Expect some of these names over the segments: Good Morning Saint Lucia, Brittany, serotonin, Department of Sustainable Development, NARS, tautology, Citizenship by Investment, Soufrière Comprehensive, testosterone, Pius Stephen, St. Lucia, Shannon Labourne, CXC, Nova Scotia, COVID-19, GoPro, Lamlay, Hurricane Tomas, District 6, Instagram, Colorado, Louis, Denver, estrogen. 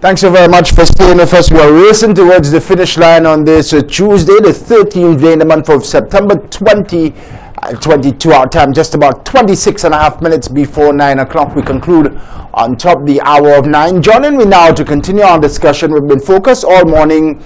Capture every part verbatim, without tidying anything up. Thanks so very much for staying with us. We are racing towards the finish line on this uh, Tuesday, the thirteenth day in the month of September twenty twenty-two. Our time just about twenty-six and a half minutes before nine o'clock. We conclude on top the hour of nine. Joining me now to continue our discussion, we've been focused all morning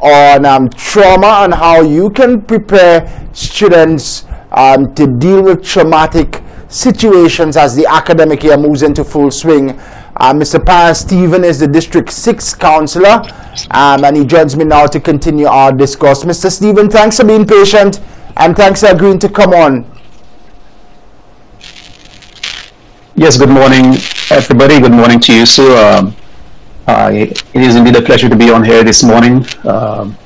on um, trauma and how you can prepare students um, to deal with traumatic situations as the academic year moves into full swing. Uh, Mister Pius Stephen is the District six Councillor, um, and he joins me now to continue our discourse. Mister Stephen, thanks for being patient, and thanks for agreeing to come on. Yes, good morning, everybody. Good morning to you, sir. Um, uh, it is indeed a pleasure to be on here this morning. Um,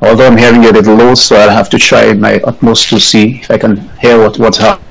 although I'm hearing a little low, so I'll have to try my utmost to see if I can hear what, what's happening.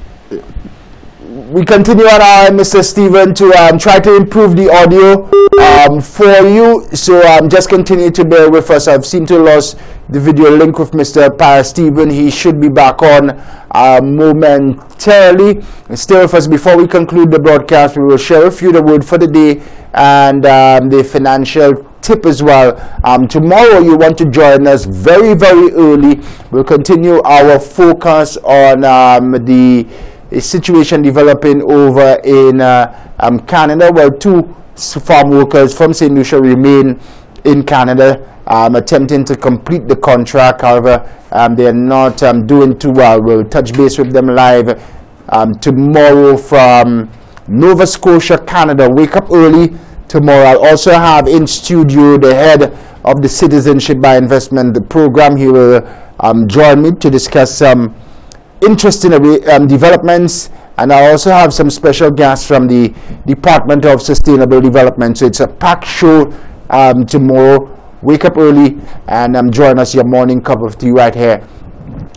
We continue on, uh, Mister Stephen, to um, try to improve the audio um, for you. So um, just continue to bear with us. I've seemed to lost the video link with Mister Pius Stephen. He should be back on uh, momentarily. Stay with us. Before we conclude the broadcast, we will share with you the word for the day and um, the financial tip as well. Um, tomorrow you want to join us very, very early. We'll continue our focus on um, the a situation developing over in uh, um, Canada, where two farm workers from Saint Lucia remain in Canada um, attempting to complete the contract. However, um, they are not um, doing too well. We'll touch base with them live um, tomorrow from Nova Scotia, Canada. Wake up early tomorrow. I'll also have in studio the head of the Citizenship by Investment, the program. He will um, join me to discuss some um, interesting um, developments, and I also have some special guests from the Department of Sustainable Development. So it's a packed show um, tomorrow. Wake up early and um, join us, your morning cup of tea right here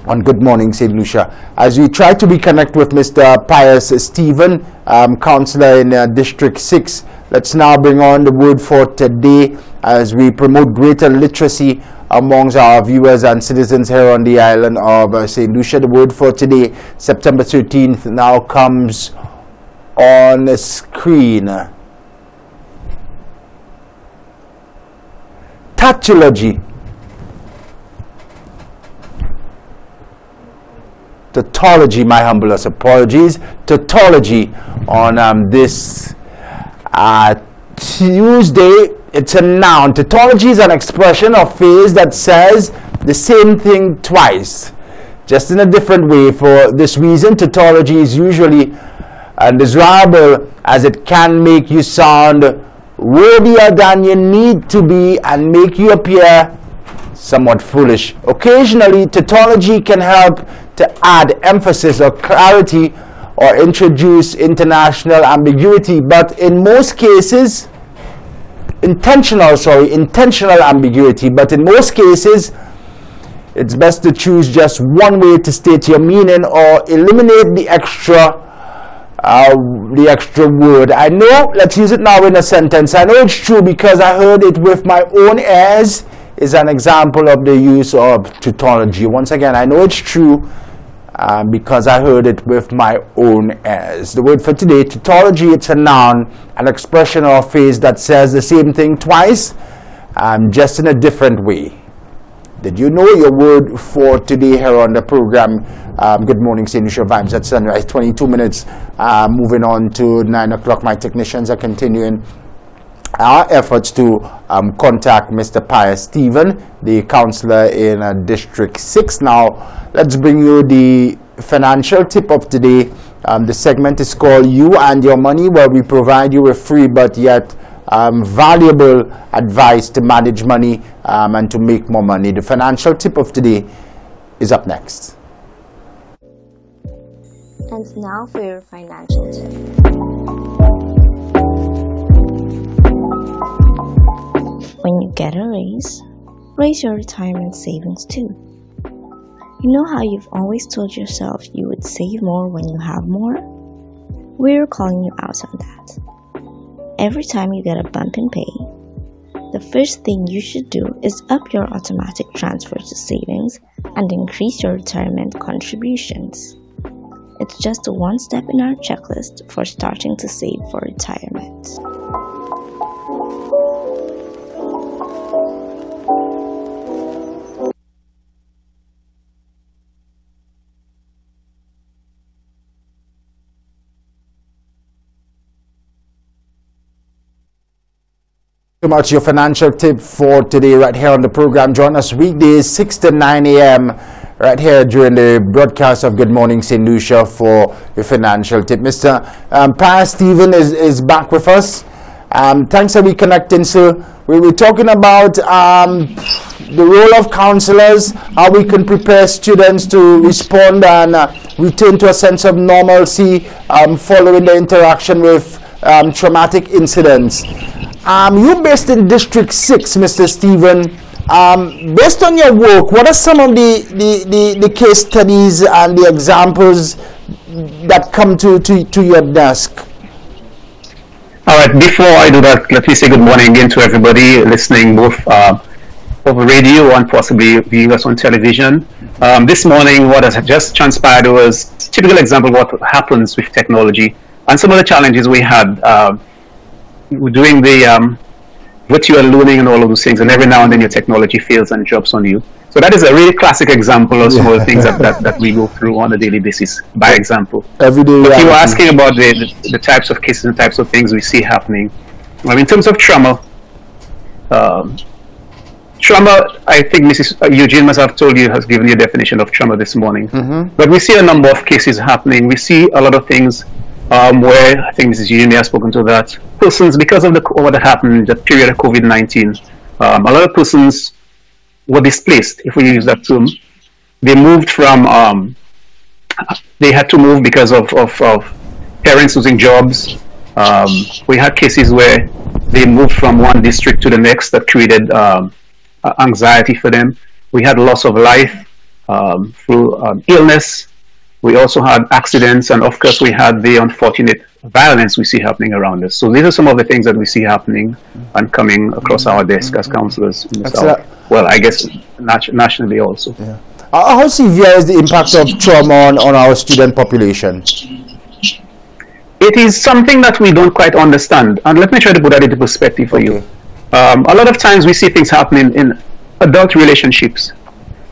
on Good Morning Saint Lucia. As we try to reconnect with Mister Pius Stephen, um, Councillor in uh, District six, let's now bring on the word for today as we promote greater literacy amongst our viewers and citizens here on the island of uh, Saint Lucia. The word for today, September thirteenth, now comes on the screen. Tautology. Tautology, my humblest apologies. Tautology on um, this uh, Tuesday. It's a noun. Tautology is an expression or phrase that says the same thing twice, just in a different way. For this reason, tautology is usually undesirable, as it can make you sound wordier than you need to be and make you appear somewhat foolish. Occasionally, tautology can help to add emphasis or clarity or introduce international ambiguity, but in most cases, intentional, sorry, intentional ambiguity, but in most cases, it's best to choose just one way to state your meaning or eliminate the extra, uh, the extra word. I know, let's use it now in a sentence. I know it's true because I heard it with my own ears is an example of the use of tautology. Once again, I know it's true uh, because I heard it with my own ears. The word for today, tautology, it's a noun, an expression or phrase that says the same thing twice, um, just in a different way. Did you know your word for today here on the program? Um, Good Morning Saint Lucia Vibes at Sunrise, twenty-two minutes. Uh, moving on to nine o'clock, my technicians are continuing our efforts to um, contact Mister Pius Stephen, the councillor in uh, District six. Now, let's bring you the financial tip of today. Um, the segment is called You and Your Money, where we provide you with free but yet um, valuable advice to manage money um, and to make more money. The financial tip of today is up next. And now for your financial tip. When you get a raise, raise your retirement savings too. You know how you've always told yourself you would save more when you have more? We're calling you out on that. Every time you get a bump in pay, the first thing you should do is up your automatic transfer to savings and increase your retirement contributions. It's just one step in our checklist for starting to save for retirement. Thank you much. Your financial tip for today right here on the program. Join us weekdays six to nine A M right here during the broadcast of Good Morning Saint Lucia for your financial tip. Mister Um, Pius Stephen is, is back with us. Um, thanks for reconnecting, sir. We were talking about um, the role of counselors, how we can prepare students to respond and uh, return to a sense of normalcy um, following the interaction with um, traumatic incidents. Um, you're based in District six, Mister Stephen. Um, based on your work, what are some of the, the, the, the case studies and the examples that come to, to, to your desk? All right, before I do that, let me say good morning again to everybody listening, both uh, over radio and possibly viewing us on television. Um, this morning, what has just transpired was a typical example of what happens with technology and some of the challenges we had uh, doing the um, virtual learning and all of those things, and every now and then your technology fails and drops on you. So that is a really classic example of some yeah. of the things that, that, that we go through on a daily basis, by example. Every day. But you were asking about the, the, the types of cases and types of things we see happening. Well, in terms of trauma, um, trauma, I think Missus Eugene must have told you, has given you a definition of trauma this morning. Mm-hmm. But we see a number of cases happening. We see a lot of things Um, where I think Missus Eugene has spoken to that. Persons, because of the, what happened, the period of COVID nineteen, um, a lot of persons were displaced, if we use that term. They moved from, um, they had to move because of, of, of parents losing jobs. Um, we had cases where they moved from one district to the next that created um, anxiety for them. We had loss of life um, through um, illness. We also had accidents, and of course we had the unfortunate violence we see happening around us. So these are some of the things that we see happening and coming across our desk as counselors in the South. Well, I guess nat nationally also. Yeah. How severe is the impact of trauma on, on our student population? It is something that we don't quite understand, and let me try to put that into perspective for okay. you. Um, a lot of times we see things happening in adult relationships,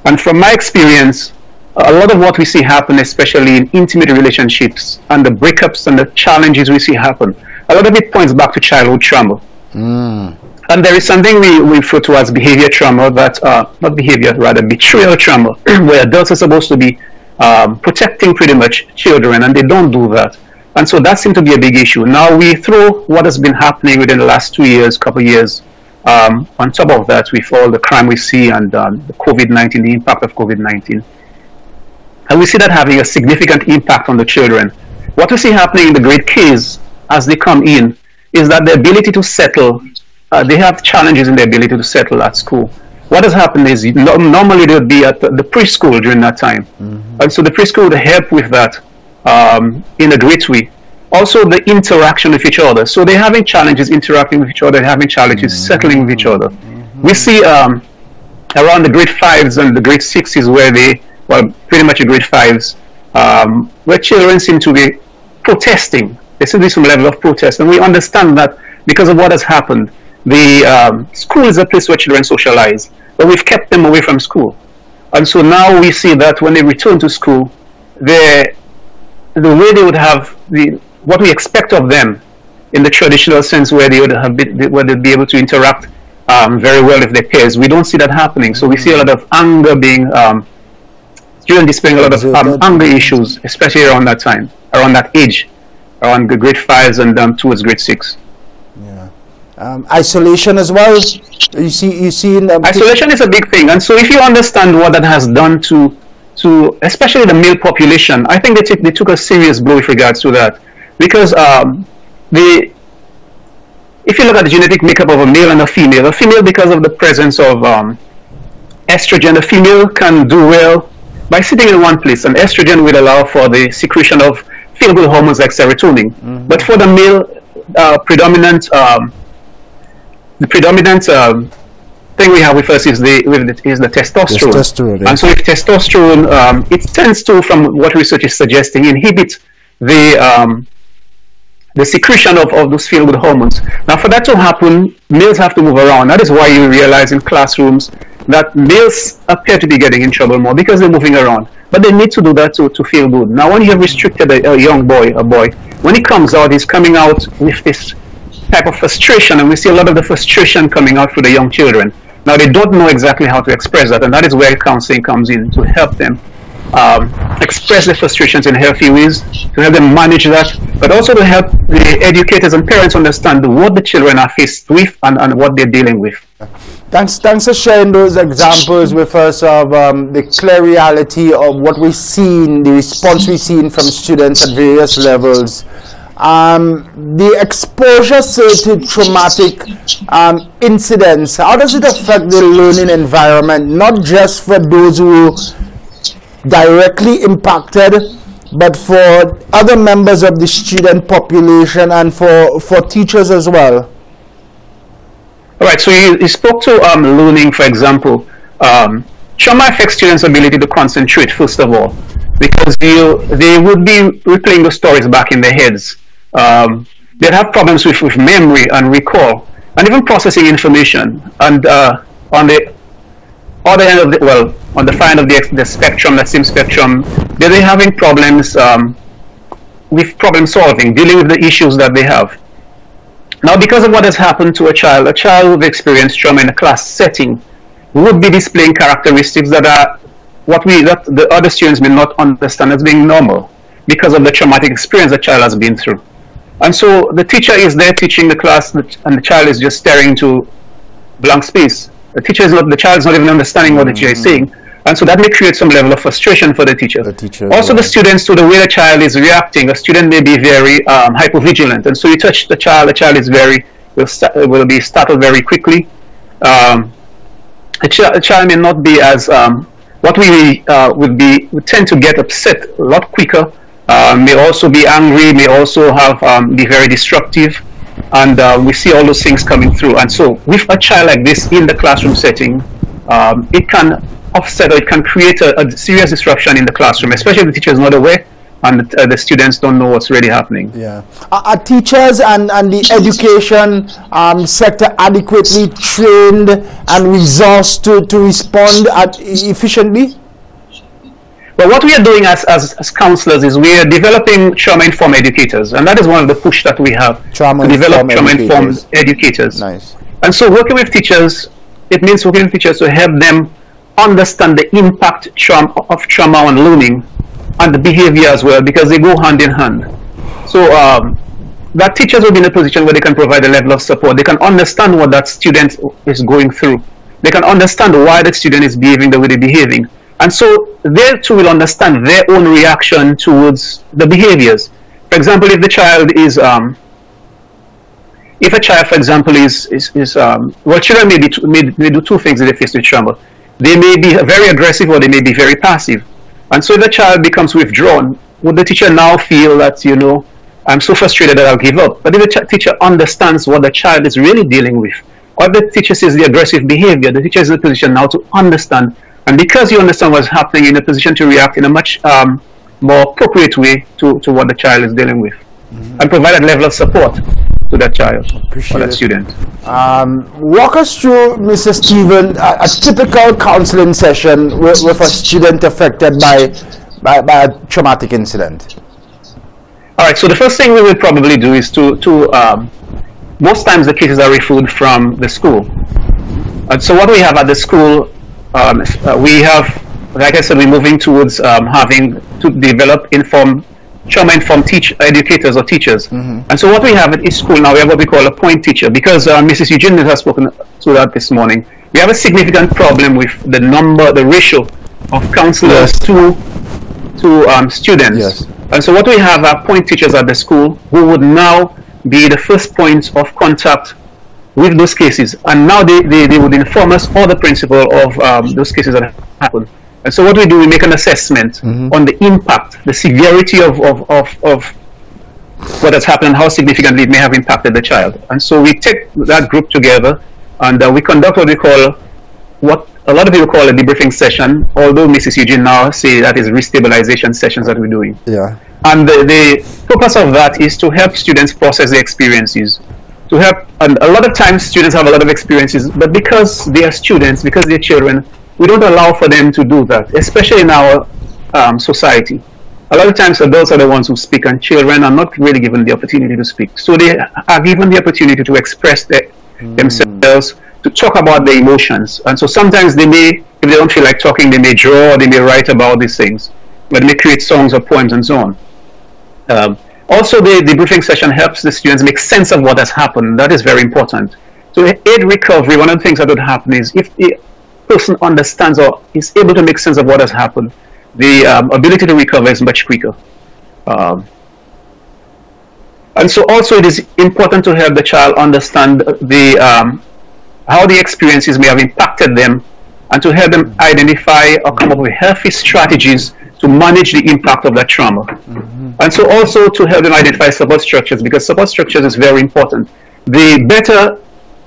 and from my experience, a lot of what we see happen, especially in intimate relationships, and the breakups and the challenges we see happen, a lot of it points back to childhood trauma. Mm. And there is something we, we refer to as behavior trauma, that, uh, not behavior, rather betrayal trauma, where adults are supposed to be um, protecting pretty much children, and they don't do that. And so that seems to be a big issue. Now we throw what has been happening within the last two years, couple of years, um, on top of that with all the crime we see and um, the COVID nineteen, the impact of COVID nineteen. And we see that having a significant impact on the children. What we see happening in the grade Ks as they come in is that the ability to settle, uh, they have challenges in their ability to settle at school. What has happened is no, normally they would be at the, the preschool during that time. Mm-hmm. And so the preschool would help with that um, in a great way. Also the interaction with each other. So they're having challenges interacting with each other, having challenges mm-hmm. settling with each other. Mm-hmm. We see um, around the grade fives and the grade sixes where they well, pretty much a grade fives, um, where children seem to be protesting. There seems to be some level of protest, and we understand that because of what has happened. The um, school is a place where children socialize, but we've kept them away from school. And so now we see that when they return to school, the way they would have, the, what we expect of them in the traditional sense where, they would have be, where they'd be able to interact um, very well with their peers, we don't see that happening. So we see a lot of anger being um, Students displaying a lot of um, anger issues, especially around that time, around that age, around the grade fives and um, towards grade six. Yeah, um, isolation as well. You see, you see, in the isolation is a big thing, and so if you understand what that has done to, to especially the male population, I think they took they took a serious blow with regards to that, because um, the if you look at the genetic makeup of a male and a female, a female because of the presence of um, estrogen, a female can do well by sitting in one place. And estrogen will allow for the secretion of feel-good hormones like serotonin. Mm-hmm. But for the male, uh, predominant, um, the predominant um, thing we have with us is the, with the, is the testosterone. testosterone yes. And so if testosterone, um, it tends to, from what research is suggesting, inhibit the, um, the secretion of, of those feel-good hormones. Now for that to happen, males have to move around. That is why you realize in classrooms that males appear to be getting in trouble more because they're moving around. But they need to do that to, to feel good. Now when you have restricted a, a young boy, a boy, when he comes out, he's coming out with this type of frustration, and we see a lot of the frustration coming out for the young children. Now, they don't know exactly how to express that, and that is where counseling comes in to help them um, express their frustrations in healthy ways, to help them manage that, but also to help the educators and parents understand what the children are faced with and, and what they're dealing with. Thanks, thanks for sharing those examples with us of um, the clear reality of what we've seen, the response we've seen from students at various levels. Um, the exposure to traumatic um, incidents, how does it affect the learning environment, not just for those who were directly impacted, but for other members of the student population and for, for teachers as well? All right, so you, you spoke to um, learning, for example. Um, trauma affects students' ability to concentrate, first of all, because you, they would be replaying the stories back in their heads. Um, they'd have problems with, with memory and recall, and even processing information. And uh, on the other end of the, well, on the far end of the, the spectrum, that same spectrum, they're having problems um, with problem solving, dealing with the issues that they have. Now, because of what has happened to a child, a child who's experienced trauma in a class setting would be displaying characteristics that are what we, that the other students may not understand as being normal because of the traumatic experience the child has been through. And so the teacher is there teaching the class, and the child is just staring into blank space. The teacher is not, the child is not even understanding what mm-hmm. the teacher is saying. And so that may create some level of frustration for the teacher. The teacher also, yeah. the students, to the way the child is reacting, a student may be very um, hypervigilant. And so you touch the child, the child is very, will, will be startled very quickly. Um, a, ch a child may not be as, um, what we uh, would be, we tend to get upset a lot quicker, uh, may also be angry, may also have, um, be very destructive. And uh, we see all those things coming through. And so with a child like this in the classroom setting, um, it can offset, or it can create a, a serious disruption in the classroom, especially if the teacher is not aware and the, uh, the students don't know what's really happening. Yeah. Are, are teachers and, and the education um, sector adequately trained and resourced to, to respond at efficiently? Well, what we are doing as, as, as counselors is we are developing trauma-informed educators, and that is one of the push that we have, to develop trauma-informed educators. educators. Nice. And so working with teachers, it means working with teachers to help them understand the impact trauma, of trauma on learning and the behavior as well, because they go hand in hand. So um, that teachers will be in a position where they can provide a level of support. They can understand what that student is going through. They can understand why the student is behaving the way they're behaving. And so they too will understand their own reaction towards the behaviors. For example, if the child is, um, if a child, for example, is, is, is um, well, children may, be, may, may do two things if they face with trauma. They may be very aggressive, or they may be very passive. And so if the child becomes withdrawn, would the teacher now feel that, you know, I'm so frustrated that I'll give up? But if the teacher understands what the child is really dealing with, or if the teacher sees the aggressive behavior, the teacher is in a position now to understand. And because you understand what's happening, you're in a position to react in a much um, more appropriate way to, to what the child is dealing with, mm-hmm. and provide a level of support to that child Appreciate or that it. student. Um, walk us through, Mister Stephen, a, a typical counseling session with, with a student affected by, by, by a traumatic incident. All right, so the first thing we would probably do is to, to um, most times the cases are referred from the school. And so what we have at the school, um, uh, we have, like I said, we're moving towards um, having to develop informed trauma-informed teach educators or teachers. Mm-hmm. And so what we have at each school now, we have what we call a point teacher, because uh, Missus Eugene has spoken to that this morning. We have a significant problem with the number, the ratio of counselors yes. to to um, students. Yes. And so what we have are point teachers at the school who would now be the first points of contact with those cases. And now they, they, they would inform us or the principal of um, those cases that have happened. And so what we do, we make an assessment mm-hmm. on the impact, the severity of, of, of, of what has happened and how significantly it may have impacted the child. And so we take that group together, and uh, we conduct what we call, what a lot of people call a debriefing session, although Missus Eugene now says that is restabilization sessions that we're doing. Yeah. And the, the purpose of that is to help students process their experiences. To help, and a lot of times students have a lot of experiences, but because they are students, because they're children, we don't allow for them to do that, especially in our um, society. a lot of times adults are the ones who speak and children are not really given the opportunity to speak. So they are given the opportunity to express their, mm. themselves, to talk about their emotions. And so sometimes they may, if they don't feel like talking, they may draw, or they may write about these things, but they may create songs or poems and so on. Um, also, the debriefing session helps the students make sense of what has happened. That is very important. So aid recovery, one of the things that would happen is if the person understands or is able to make sense of what has happened, the um, ability to recover is much quicker. Um, and so also it is important to help the child understand the, um, how the experiences may have impacted them, and to help them identify or come up with healthy strategies to manage the impact of that trauma. Mm-hmm. And so also to help them identify support structures, because support structures is very important. The better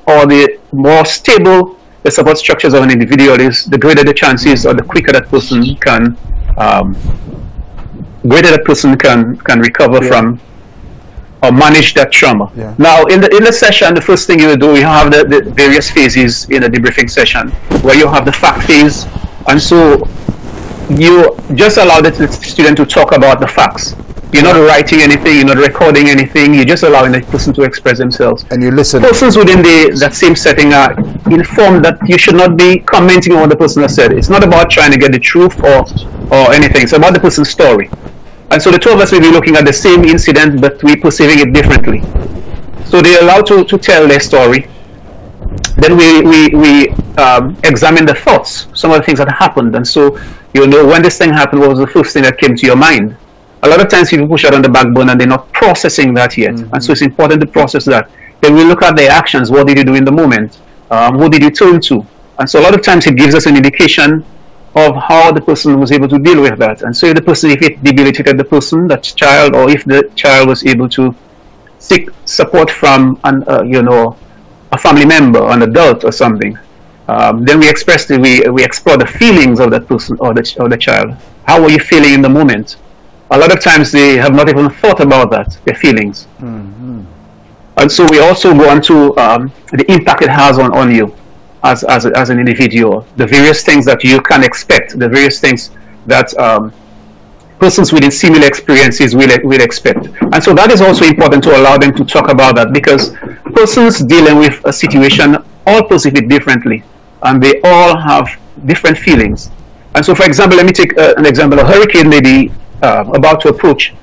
or the more stable the support structures of an individual is, the greater the chances, or the quicker that person can, um, greater that person can can recover yeah. from or manage that trauma. Yeah. Now, in the in the session, the first thing you do, you have the, the various phases in a debriefing session, where you have the fact phase, and so you just allow the student to talk about the facts. You're not writing anything, you're not recording anything, you're just allowing the person to express themselves. And you listen. Persons within the, that same setting are informed that you should not be commenting on what the person has said. It's not about trying to get the truth or, or anything. It's about the person's story. And so the two of us will be looking at the same incident, but we're perceiving it differently. So they're allowed to, to tell their story. Then we, we, we um, examine the thoughts, some of the things that happened. And so you know, when this thing happened, what was the first thing that came to your mind? A lot of times people push out on the back burner and they're not processing that yet. Mm-hmm. And so it's important to process that. Then we look at their actions. What did you do in the moment? Um, who did you turn to? And so a lot of times it gives us an indication of how the person was able to deal with that. And so if the person, if it debilitated the person, that child, or if the child was able to seek support from an, uh, you know, a family member, an adult or something. Um, then we express, the, we, we explore the feelings of that person or the, or the child. How were you feeling in the moment? A lot of times they have not even thought about that, their feelings. Mm-hmm. And so we also go on to um, the impact it has on, on you as, as, as an individual, the various things that you can expect, the various things that um, persons within similar experiences will, will expect. And so that is also important to allow them to talk about that, because persons dealing with a situation all perceive it differently, and they all have different feelings. And so, for example, let me take uh, an example. A hurricane may be Uh, about to approach,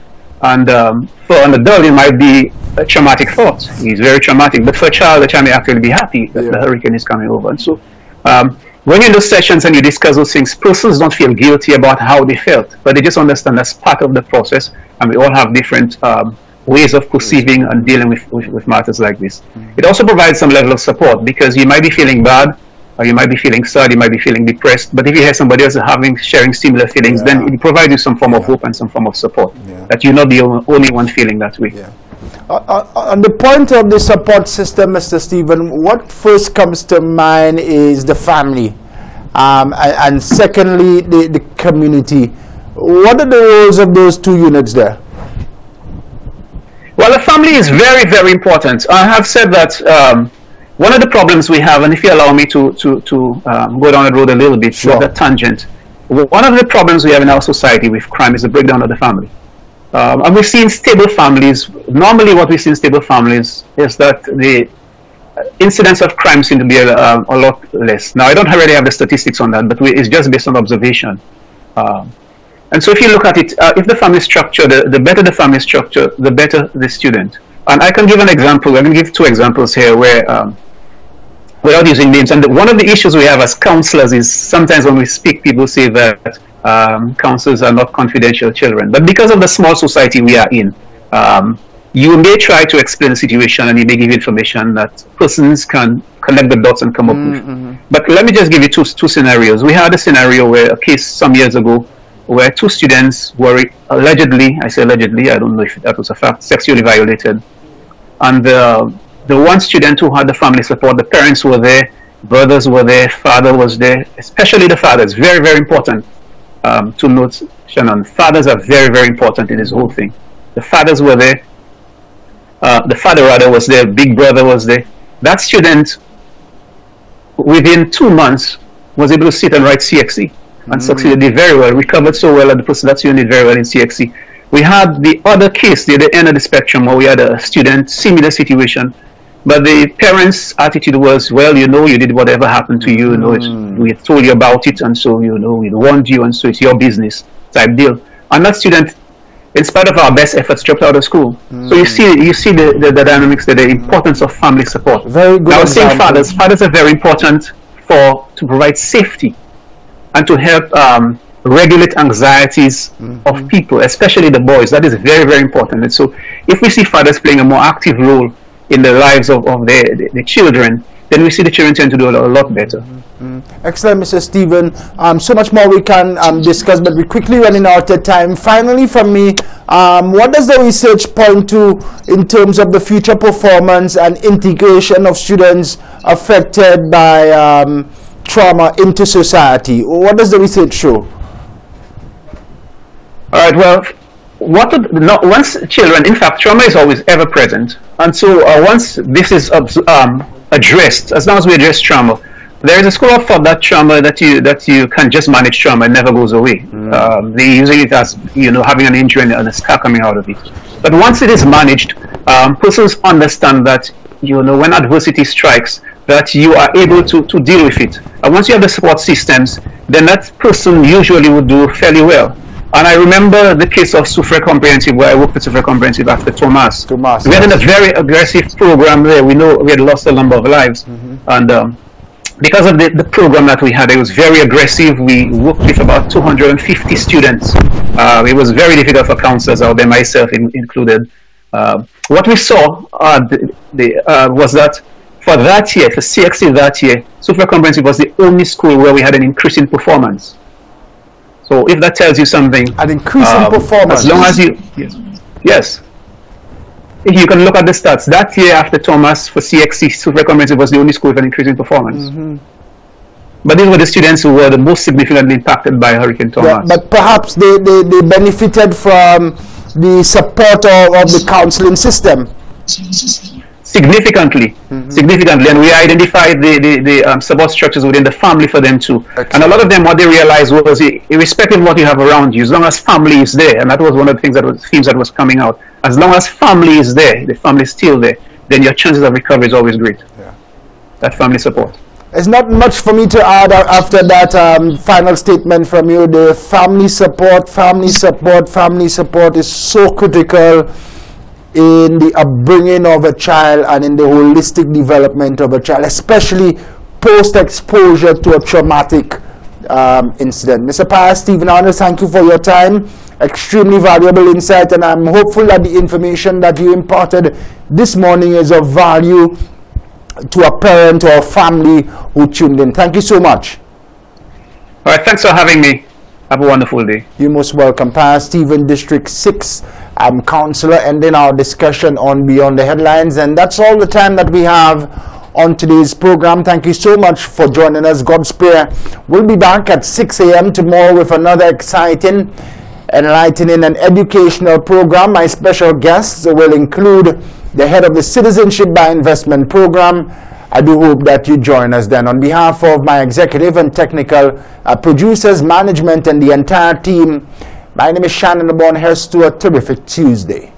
and um, for an adult it might be a traumatic thought. It's very traumatic, but for a child, the child may actually be happy that yeah. the hurricane is coming over. And so um, when you're in those sessions and you discuss those things, persons don't feel guilty about how they felt, but they just understand that's part of the process, and we all have different um, ways of perceiving and dealing with, with, with matters like this. Mm-hmm. It also provides some level of support, because you might be feeling bad, or you might be feeling sad, you might be feeling depressed, but if you hear somebody else having, sharing similar feelings, yeah. then it provides you some form yeah. of hope and some form of support, yeah. that you're not the only one feeling that way. Yeah. Uh, uh, on the point of the support system, Mister Stephen, what first comes to mind is the family, um, and, and secondly, the, the community. What are the roles of those two units there? Well, the family is very, very important. I have said that um, one of the problems we have, and if you allow me to, to, to um, go down the road a little bit, sure. with that tangent, one of the problems we have in our society with crime is the breakdown of the family. Um, and we've seen stable families. Normally what we see in stable families is that the incidence of crime seem to be a, a, a lot less. Now, I don't really have the statistics on that, but we, it's just based on observation. Um, and so if you look at it, uh, if the family structure, the, the better the family structure, the better the student. And I can give an example. I can give two examples here where... Um, without using names, and the, one of the issues we have as counselors is sometimes when we speak, people say that um, counselors are not confidential children. But because of the small society we are in, um, you may try to explain the situation and you may give information that persons can connect the dots and come up mm-hmm. with. But let me just give you two, two scenarios. We had a scenario where a case some years ago where two students were allegedly, I say allegedly, I don't know if that was a fact, sexually violated. And the The one student who had the family support, the parents were there, brothers were there, father was there, especially the fathers. Very, very important um, to note, Shannon. Fathers are very, very important in this whole thing. The fathers were there. Uh, the father rather was there. Big brother was there. That student, within two months, was able to sit and write C X C. and mm. succeeded very well, recovered so well, and the person that's doing it very well in C X C. We had the other case, the other end of the spectrum, where we had a student, similar situation, but the parents' attitude was, well, you know, you did whatever happened to you, you know, mm. it, we told you about it, and so, you know, we warned you, and so it's your business type deal. And that student, in spite of our best efforts, dropped out of school. Mm. So you see, you see the, the, the dynamics, the, the importance of family support. Very good. Now, saying fathers, fathers are very important for to provide safety and to help um, regulate anxieties mm-hmm. of people, especially the boys. That is very, very important. And so if we see fathers playing a more active role in the lives of, of their, their children, then we see the children tend to do a lot, a lot better. Mm-hmm. Excellent, Mister Stephen. Um, so much more we can um, discuss, but we're quickly running out of time. Finally, from me, um, what does the research point to in terms of the future performance and integration of students affected by um, trauma into society? What does the research show? All right, well, what not, once children, in fact, trauma is always ever present. And so uh, once this is um, addressed, as long as we address trauma, there is a school of thought that trauma, that you, that you can just manage trauma, it never goes away. Mm. Um, they're using it as, you know, having an injury and, and a scar coming out of it. But once it is managed, um, persons understand that, you know, when adversity strikes, that you are able to, to deal with it. And once you have the support systems, then that person usually will do fairly well. And I remember the case of Soufrière Comprehensive, where I worked at Soufrière Comprehensive after Tomas. Tomas we yes. had a very aggressive program there. We know we had lost a number of lives. Mm-hmm. And um, because of the, the program that we had, it was very aggressive. We worked with about two hundred fifty students. Uh, it was very difficult for counselors out there, myself in, included. Uh, what we saw uh, the, the, uh, was that for that year, for C X C that year, Soufrière Comprehensive was the only school where we had an increase in performance. So if that tells you something, an increase in um, performance. As long as you, yes, yes, you can look at the stats. That year after Tomas for C X C, Soufrière Comprehensive was the only school with an increase in performance. Mm-hmm. But these were the students who were the most significantly impacted by Hurricane Tomas. Yeah, but perhaps they, they, they benefited from the support of, of the counseling system. Significantly, mm-hmm. significantly, and we identified the, the, the um, support structures within the family for them too. Okay. And a lot of them, what they realized was, irrespective of what you have around you, as long as family is there, and that was one of the things that was themes that was coming out, as long as family is there, the family is still there, then your chances of recovery is always great. Yeah. That family support. It's not much for me to add after that um, final statement from you. The family support, family support, family support is so critical in the upbringing of a child and in the holistic development of a child, especially post-exposure to a traumatic um, incident. Mister Pius Stephen, thank you for your time. Extremely valuable insight, and I'm hopeful that the information that you imparted this morning is of value to a parent or a family who tuned in. Thank you so much. All right, thanks for having me. Have a wonderful day. You're most welcome. Pius Stephen, District six um, Councillor, ending our discussion on Beyond the Headlines. And that's all the time that we have on today's program. Thank you so much for joining us. God's Prayer. We'll be back at six A M tomorrow with another exciting, enlightening, and educational program. My special guests will include the head of the Citizenship by Investment program. I do hope that you join us then. On behalf of my executive and technical uh, producers, management, and the entire team, my name is Shannon Labourne. Here's to a terrific Tuesday.